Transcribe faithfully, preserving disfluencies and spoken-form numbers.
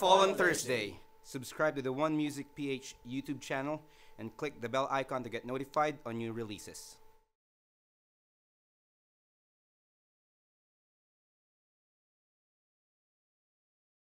Fall on Thursday. Subscribe to the OneMusicPH YouTube channel and click the bell icon to get notified on new releases.